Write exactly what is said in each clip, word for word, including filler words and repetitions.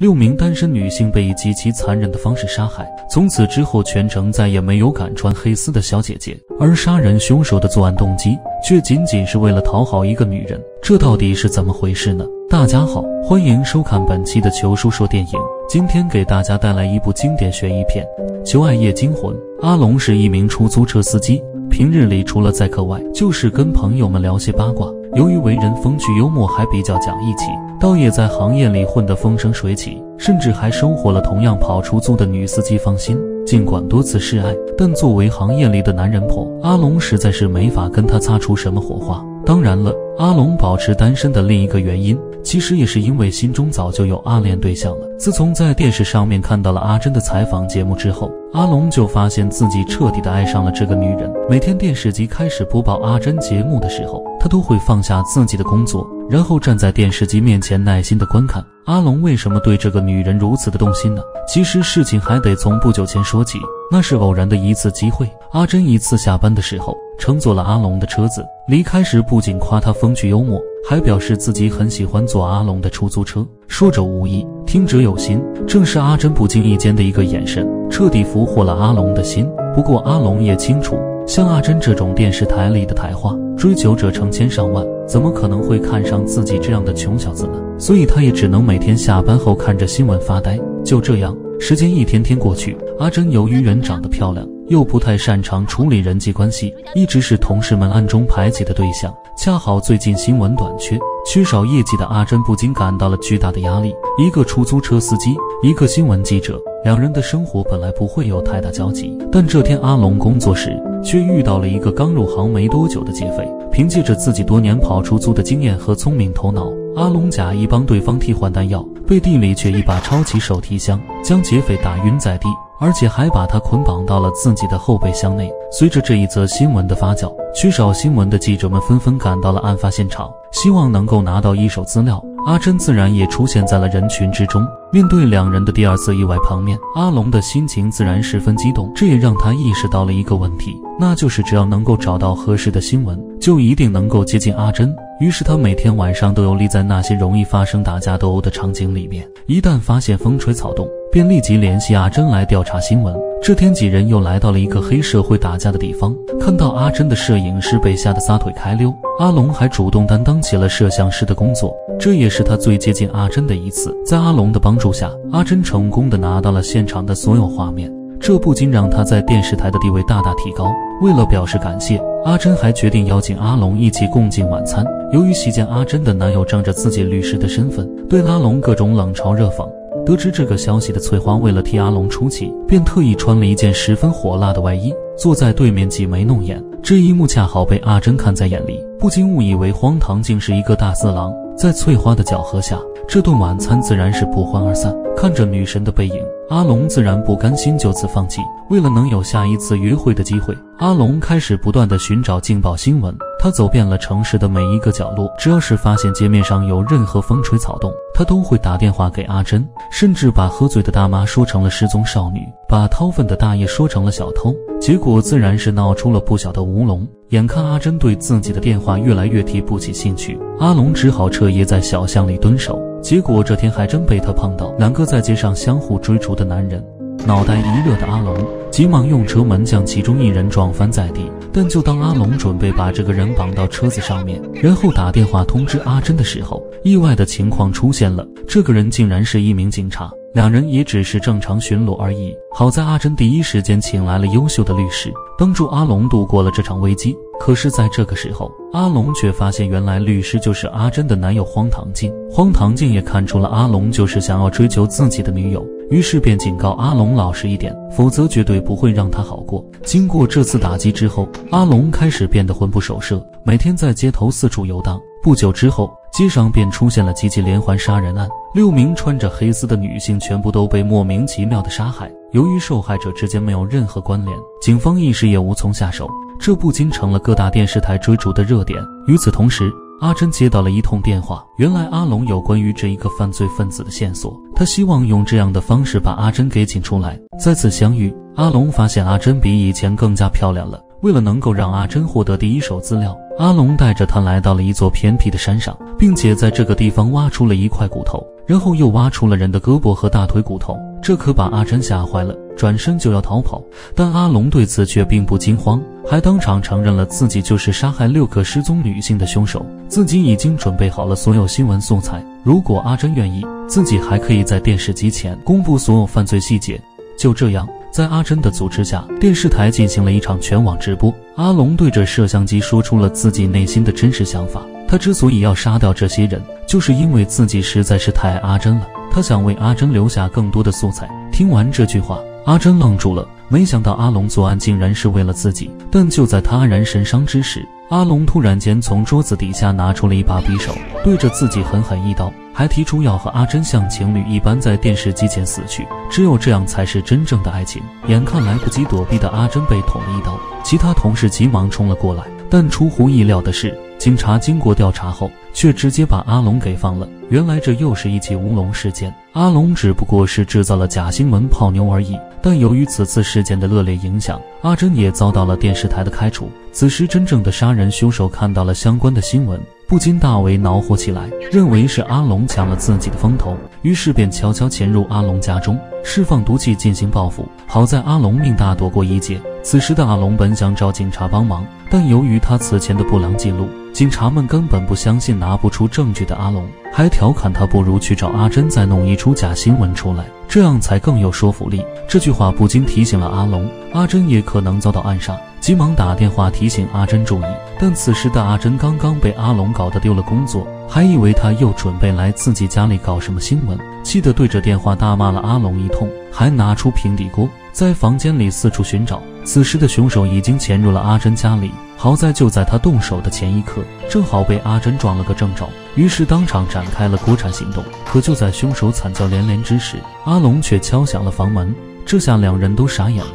六名单身女性被以极其残忍的方式杀害，从此之后全城再也没有敢穿黑丝的小姐姐。而杀人凶手的作案动机却仅仅是为了讨好一个女人，这到底是怎么回事呢？大家好，欢迎收看本期的球叔说电影。今天给大家带来一部经典悬疑片《求爱夜惊魂》。阿龙是一名出租车司机，平日里除了在课外，就是跟朋友们聊些八卦。由于为人风趣幽默，还比较讲义气，倒也在行业里混得风生水起，甚至还收获了同样跑出租的女司机芳心。尽管多次示爱，但作为行业里的男人婆，阿龙实在是没法跟她擦出什么火花。当然了，阿龙保持单身的另一个原因，其实也是因为心中早就有暗恋对象了。自从在电视上面看到了阿珍的采访节目之后，阿龙就发现自己彻底的爱上了这个女人。每天电视机开始播报阿珍节目的时候，他都会放下自己的工作，然后站在电视机面前耐心的观看。阿龙为什么对这个女人如此的动心呢？其实事情还得从不久前说起。那是偶然的一次机会，阿珍一次下班的时候乘坐了阿龙的车子，离开时不仅夸他风趣幽默，还表示自己很喜欢坐阿龙的出租车，说者无意，听者有心，正是阿珍不经意间的一个眼神，彻底俘获了阿龙的心。不过阿龙也清楚，像阿珍这种电视台里的台花，追求者成千上万，怎么可能会看上自己这样的穷小子呢？所以他也只能每天下班后看着新闻发呆。就这样，时间一天天过去，阿珍由于人长得漂亮，又不太擅长处理人际关系，一直是同事们暗中排挤的对象。恰好最近新闻短缺，缺少业绩的阿珍不禁感到了巨大的压力。一个出租车司机，一个新闻记者，两人的生活本来不会有太大交集，但这天阿龙工作时却遇到了一个刚入行没多久的劫匪。凭借着自己多年跑出租的经验和聪明头脑，阿龙假意帮对方替换弹药，背地里却一把抄起手提箱，将劫匪打晕在地，而且还把他捆绑到了自己的后备箱内。随着这一则新闻的发酵，缺少新闻的记者们纷纷赶到了案发现场，希望能够拿到一手资料。阿珍自然也出现在了人群之中。面对两人的第二次意外碰面，阿龙的心情自然十分激动，这也让他意识到了一个问题，那就是只要能够找到合适的新闻，就一定能够接近阿珍。于是他每天晚上都游历在那些容易发生打架斗殴的场景里面，一旦发现风吹草动，便立即联系阿珍来调查新闻。这天几人又来到了一个黑社会打架的地方，看到阿珍的摄影师被吓得撒腿开溜，阿龙还主动担当起了摄像师的工作，这也是他最接近阿珍的一次。在阿龙的帮助下，阿珍成功的拿到了现场的所有画面，这不禁让他在电视台的地位大大提高。为了表示感谢，阿珍还决定邀请阿龙一起共进晚餐。由于席间阿珍的男友仗着自己律师的身份对阿龙各种冷嘲热讽，得知这个消息的翠花为了替阿龙出气，便特意穿了一件十分火辣的外衣，坐在对面挤眉弄眼。这一幕恰好被阿珍看在眼里，不禁误以为荒唐竟是一个大色狼。在翠花的搅和下，这顿晚餐自然是不欢而散。看着女神的背影，阿龙自然不甘心就此放弃。为了能有下一次约会的机会，阿龙开始不断地寻找劲爆新闻。他走遍了城市的每一个角落，只要是发现街面上有任何风吹草动，他都会打电话给阿珍，甚至把喝醉的大妈说成了失踪少女，把掏粪的大爷说成了小偷，结果自然是闹出了不小的乌龙。眼看阿珍对自己的电话越来越提不起兴趣，阿龙只好彻夜在小巷里蹲守，结果这天还真被他碰到。两个在街上相互追逐的男人，脑袋一热的阿龙急忙用车门将其中一人撞翻在地。但就当阿龙准备把这个人绑到车子上面，然后打电话通知阿珍的时候，意外的情况出现了，这个人竟然是一名警察。两人也只是正常巡逻而已。好在阿珍第一时间请来了优秀的律师，帮助阿龙度过了这场危机。可是在这个时候，阿龙却发现原来律师就是阿珍的男友荒唐镜。荒唐镜也看出了阿龙就是想要追求自己的女友，于是便警告阿龙老实一点，否则绝对不会让他好过。经过这次打击之后，阿龙开始变得魂不守舍，每天在街头四处游荡。不久之后，街上便出现了几起连环杀人案，六名穿着黑丝的女性全部都被莫名其妙的杀害。由于受害者之间没有任何关联，警方一时也无从下手，这不禁成了各大电视台追逐的热点。与此同时，阿珍接到了一通电话，原来阿龙有关于这一个犯罪分子的线索，他希望用这样的方式把阿珍给请出来。再次相遇，阿龙发现阿珍比以前更加漂亮了。为了能够让阿珍获得第一手资料，阿龙带着她来到了一座偏僻的山上，并且在这个地方挖出了一块骨头，然后又挖出了人的胳膊和大腿骨头，这可把阿珍吓坏了，转身就要逃跑。但阿龙对此却并不惊慌，还当场承认了自己就是杀害六个失踪女性的凶手。自己已经准备好了所有新闻素材，如果阿珍愿意，自己还可以在电视机前公布所有犯罪细节。就这样，在阿珍的组织下，电视台进行了一场全网直播。阿龙对着摄像机说出了自己内心的真实想法，他之所以要杀掉这些人，就是因为自己实在是太爱阿珍了，他想为阿珍留下更多的素材。听完这句话，阿珍愣住了，没想到阿龙作案竟然是为了自己。但就在他黯然神伤之时，阿龙突然间从桌子底下拿出了一把匕首，对着自己狠狠一刀，还提出要和阿珍像情侣一般在电视机前死去，只有这样才是真正的爱情。眼看来不及躲避的阿珍被捅了一刀，其他同事急忙冲了过来，但出乎意料的是，警察经过调查后，却直接把阿龙给放了。原来这又是一起乌龙事件，阿龙只不过是制造了假新闻泡妞而已。但由于此次事件的恶劣影响，阿珍也遭到了电视台的开除。此时真正的杀人凶手看到了相关的新闻，不禁大为恼火起来，认为是阿龙抢了自己的风头，于是便悄悄潜入阿龙家中，释放毒气进行报复。好在阿龙命大，躲过一劫。此时的阿龙本想找警察帮忙，但由于他此前的不良记录，警察们根本不相信拿不出证据的阿龙，还调侃他不如去找阿珍再弄一出假新闻出来，这样才更有说服力。这句话不禁提醒了阿龙，阿珍也可能遭到暗杀，急忙打电话提醒阿珍注意。但此时的阿珍刚刚被阿龙搞得丢了工作，还以为他又准备来自己家里搞什么新闻，气得对着电话大骂了阿龙一通，还拿出平底锅在房间里四处寻找。此时的凶手已经潜入了阿珍家里，好在就在他动手的前一刻，正好被阿珍撞了个正着，于是当场展开了锅铲行动。可就在凶手惨叫连连之时，阿龙却敲响了房门，这下两人都傻眼了。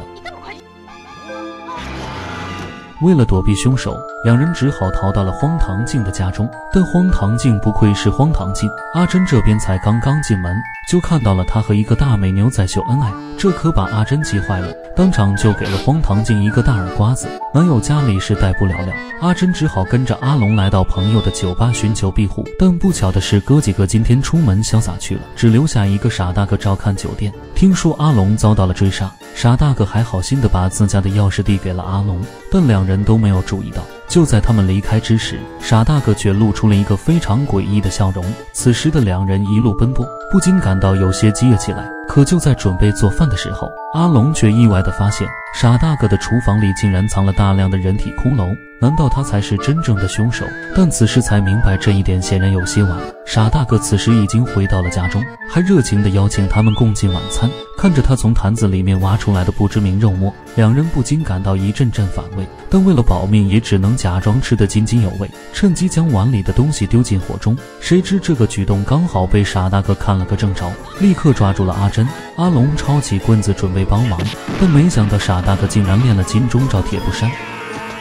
为了躲避凶手，两人只好逃到了荒唐镜的家中。但荒唐镜不愧是荒唐镜，阿珍这边才刚刚进门，就看到了他和一个大美妞在秀恩爱，这可把阿珍气坏了，当场就给了荒唐镜一个大耳刮子。男友家里是带不了了，阿珍只好跟着阿龙来到朋友的酒吧寻求庇护。但不巧的是，哥几个今天出门潇洒去了，只留下一个傻大个照看酒店。听说阿龙遭到了追杀，傻大个还好心的把自家的钥匙递给了阿龙，但两人都没有注意到。就在他们离开之时，傻大个却露出了一个非常诡异的笑容。此时的两人一路奔波，不禁感到有些饥饿起来。可就在准备做饭的时候，阿龙却意外地发现，傻大个的厨房里竟然藏了大量的人体骷髅，难道他才是真正的凶手？但此时才明白这一点显然有些晚了。傻大个此时已经回到了家中，还热情地邀请他们共进晚餐。看着他从坛子里面挖出来的不知名肉末，两人不禁感到一阵阵反胃，但为了保命，也只能假装吃得津津有味，趁机将碗里的东西丢进火中。谁知这个举动刚好被傻大个看了个正着，立刻抓住了阿珍。阿龙抄起棍子准备帮忙，但没想到傻大个竟然练了金钟罩铁布衫。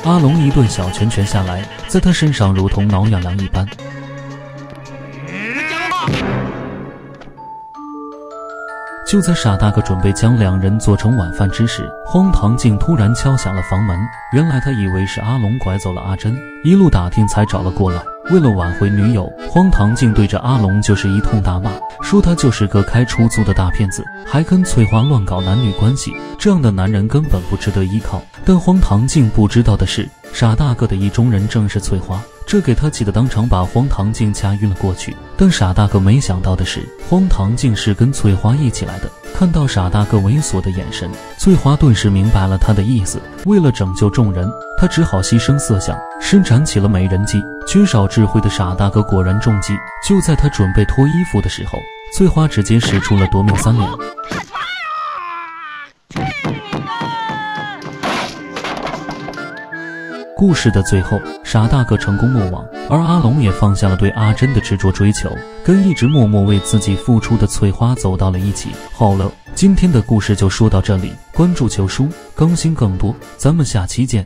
阿龙一顿小拳拳下来，在他身上如同挠痒痒一般。就在傻大个准备将两人做成晚饭之时，荒唐镜突然敲响了房门。原来他以为是阿龙拐走了阿珍，一路打听才找了过来。为了挽回女友，荒唐镜对着阿龙就是一通大骂，说他就是个开出租的大骗子，还跟翠花乱搞男女关系，这样的男人根本不值得依靠。但荒唐镜不知道的是，傻大个的意中人正是翠花，这给他气得当场把荒唐镜掐晕了过去。但傻大个没想到的是，荒唐镜是跟翠花一起来的。看到傻大个猥琐的眼神，翠花顿时明白了他的意思。为了拯救众人，他只好牺牲色相，施展起了美人计。缺少智慧的傻大个果然中计。就在他准备脱衣服的时候，翠花直接使出了夺命三连。故事的最后，傻大个成功落网，而阿龙也放下了对阿珍的执着追求，跟一直默默为自己付出的翠花走到了一起。好了，今天的故事就说到这里，关注球叔，更新更多，咱们下期见。